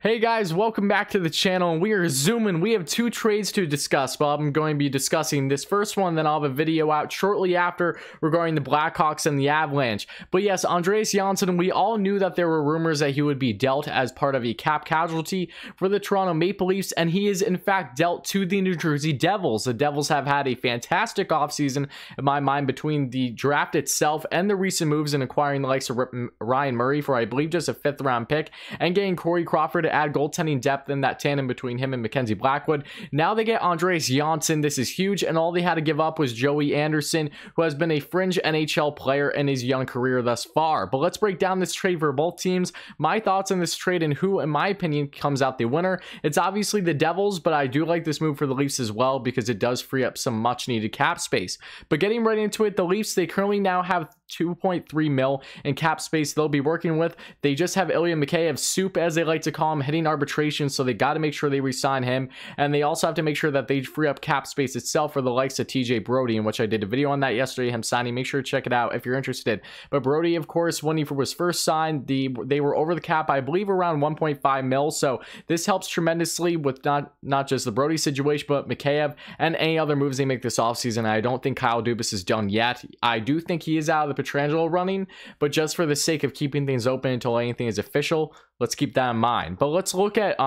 Hey guys, welcome back to the channel, and we are zooming. We have two trades to discuss. Well, I'm going to be discussing this first one, then I'll have a video out shortly after regarding the Blackhawks and the Avalanche. But yes, Andreas Johnsson, we all knew that there were rumors that he would be dealt as part of a cap casualty for the Toronto Maple Leafs, and he is in fact dealt to the New Jersey Devils. The Devils have had a fantastic offseason, in my mind, between the draft itself and the recent moves in acquiring the likes of Ryan Murray for, I believe, just a fifth-round pick, and getting Corey Crawford add goaltending depth in that tandem between him and Mackenzie Blackwood. Now they get Andreas Johnsson. This is huge, and all they had to give up was Joey Anderson, who has been a fringe NHL player in his young career thus far. But let's break down this trade for both teams, my thoughts on this trade, and who, in my opinion, comes out the winner. It's obviously the Devils, but I do like this move for the Leafs as well because it does free up some much-needed cap space. But getting right into it, the Leafs, they currently now have 2.3 mil in cap space they'll be working with. They just have Ilya Mikheyev, soup as they like to call him, hitting arbitration, so they got to make sure they re-sign him, and they also have to make sure that they free up cap space itself for the likes of TJ Brody, in which I did a video on that yesterday, him signing. Make sure to check it out if you're interested. But Brody, of course, when he was first signed, they were over the cap, I believe, around 1.5 mil, so this helps tremendously with not just the Brody situation, but Mikheyev and any other moves they make this offseason. I don't think Kyle Dubas is done yet. I do think he is out of the Petrangelo running, but just for the sake of keeping things open until anything is official, let's keep that in mind. But let's look at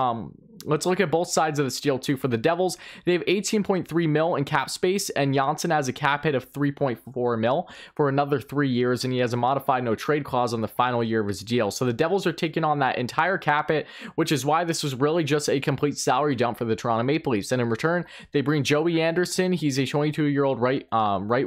both sides of the deal too. For the Devils, they have 18.3 mil in cap space, and Johnsson has a cap hit of 3.4 mil for another 3 years, and he has a modified no trade clause on the final year of his deal. So the Devils are taking on that entire cap hit, which is why this was really just a complete salary dump for the Toronto Maple Leafs. And in return, they bring Joey Anderson. He's a 22-year-old right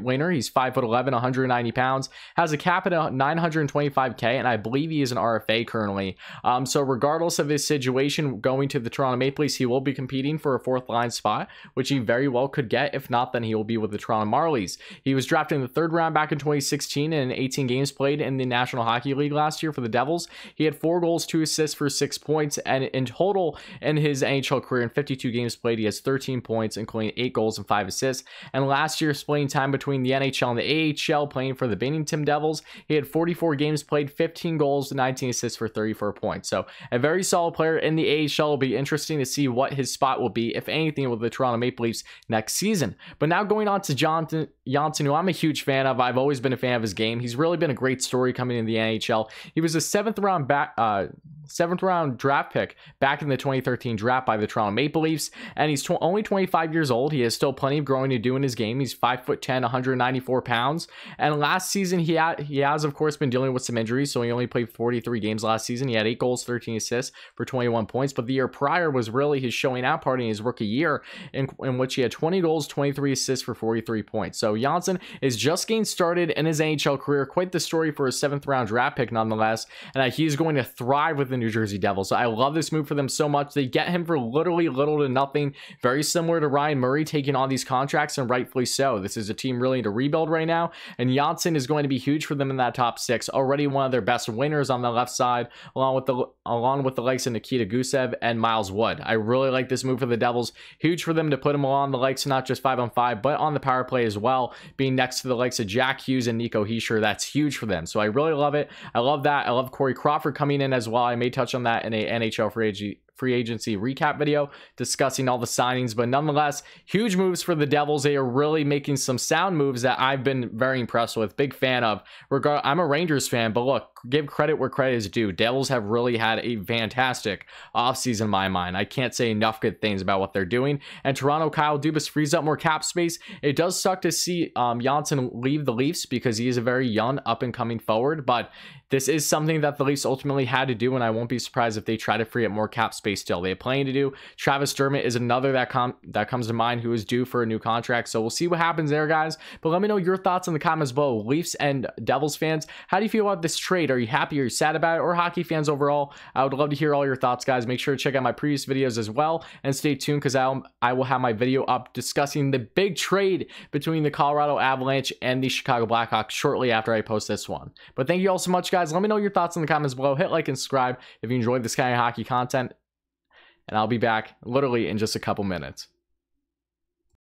winger. He's 5'11", 190 pounds, has a cap hit of 925k, and I believe he is an RFA currently. So regardless of his situation going to the Toronto Maple Leafs, he will be competing for a fourth line spot, which he very well could get. If not, then he will be with the Toronto Marlies. He was drafted in the third round back in 2016, and in 18 games played in the National Hockey League last year for the Devils, he had 4 goals, 2 assists for 6 points, and in total in his NHL career in 52 games played, he has 13 points, including 8 goals and 5 assists. And last year's playing time between the NHL and the AHL, playing for the Binghamton Devils, he had 44 games played, 15 goals, 19 assists for 34 points. So a very solid player in the AHL. Will be interesting to see what his spot will be, if anything, with the Toronto Maple Leafs next season. But now going on to Johnsson, who I'm a huge fan of. I've always been a fan of his game. He's really been a great story coming into the NHL. He was a seventh round draft pick back in the 2013 draft by the Toronto Maple Leafs, and he's only 25 years old. He has still plenty of growing to do in his game. He's 5'10", 194 pounds, and last season he has of course been dealing with some injuries, so he only played 43 games last season. He had 8 goals, 13 assists for 21 points, but the year prior was really his showing out party in his rookie year, in which he had 20 goals, 23 assists for 43 points. So Johnsson is just getting started in his NHL career. Quite the story for a 7th round draft pick nonetheless, and he's going to thrive with the New Jersey Devils. I love this move for them so much. They get him for literally little to nothing, very similar to Ryan Murray taking on these contracts, and rightfully so. This is a team really into rebuild right now, and Johnsson is going to be huge for them in that top 6. Already one of their best winners on the left side, along with the likes of Nikita Gusev and Miles Wood. I really like this move for the Devils. Huge for them to put him along the likes of not just 5-on-5, but on the power play as well, being next to the likes of Jack Hughes and Nico Hischier. That's huge for them. So I really love it. I love that. I love Corey Crawford coming in as well. I may touch on that in a NHL free agency recap video discussing all the signings, but nonetheless, huge moves for the Devils. They are really making some sound moves that I've been very impressed with. Big fan of. I'm a Rangers fan, but look, give credit where credit is due. Devils have really had a fantastic offseason in my mind. I can't say enough good things about what they're doing. And Toronto, Kyle Dubas frees up more cap space. It does suck to see Johnsson leave the Leafs because he is a very young up-and-coming forward, but this is something that the Leafs ultimately had to do, and I won't be surprised if they try to free up more cap space still. They have plenty to do. Travis Dermott is another that comes to mind who is due for a new contract, so we'll see what happens there, guys. But let me know your thoughts in the comments below. Leafs and Devils fans, how do you feel about this trade? Are you happy? Are you sad about it? Or hockey fans overall? I would love to hear all your thoughts, guys. Make sure to check out my previous videos as well, and stay tuned because I will have my video up discussing the big trade between the Colorado Avalanche and the Chicago Blackhawks shortly after I post this one. But thank you all so much, guys. Let me know your thoughts in the comments below. Hit like and subscribe if you enjoyed this kind of hockey content, and I'll be back literally in just a couple minutes.